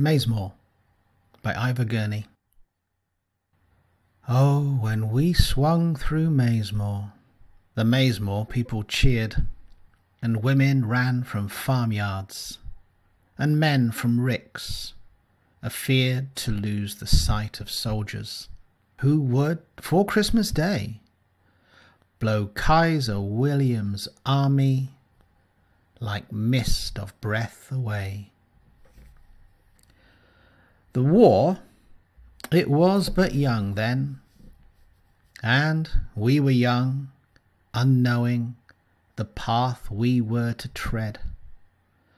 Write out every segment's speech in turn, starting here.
Maisemore by Ivor Gurney. Oh, when we swung through Maisemore, the Maisemore people cheered, and women ran from farmyards, and men from ricks, afeard to lose the sight of soldiers, who would, for Christmas Day, blow Kaiser William's army like mist of breath away. The war, it was but young then, and we were young, unknowing the path we were to tread,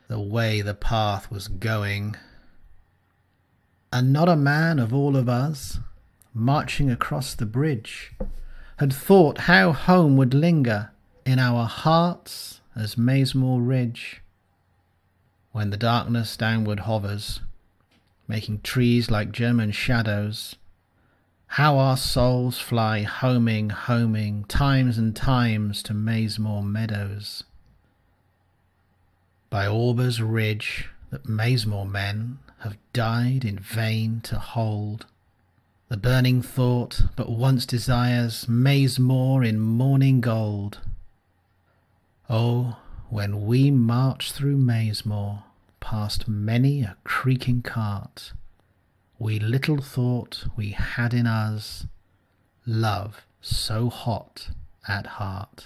the way the path was going, and not a man of all of us, marching across the bridge, had thought how home would linger in our hearts as Maisemore Ridge. When the darkness downward hovers, making trees like German shadows, how our souls fly homing, homing, times and times to Maisemore meadows. By Aubers ridge that Maisemore men have died in vain to hold, the burning thought but once desires Maisemore in morning gold. Oh, when we march through Maisemore, past many a creaking cart, we little thought we had in us love so hot at heart.